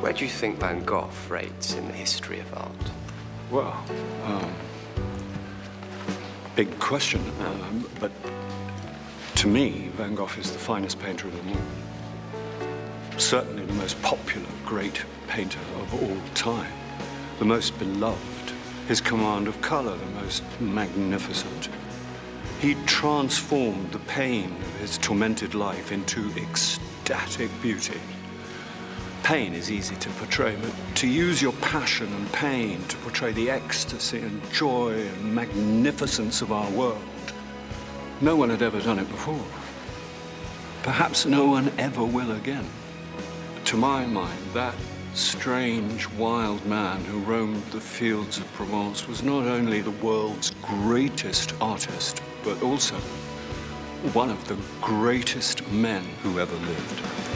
Where do you think Van Gogh rates in the history of art? Well, big question, but to me, Van Gogh is the finest painter of them all. Certainly the most popular, great painter of all time. The most beloved, his command of color, the most magnificent. He transformed the pain of his tormented life into ecstatic beauty. Pain is easy to portray, but to use your passion and pain to portray the ecstasy and joy and magnificence of our world, no one had ever done it before. Perhaps no one ever will again. To my mind, that strange, wild man who roamed the fields of Provence was not only the world's greatest artist, but also one of the greatest men who ever lived.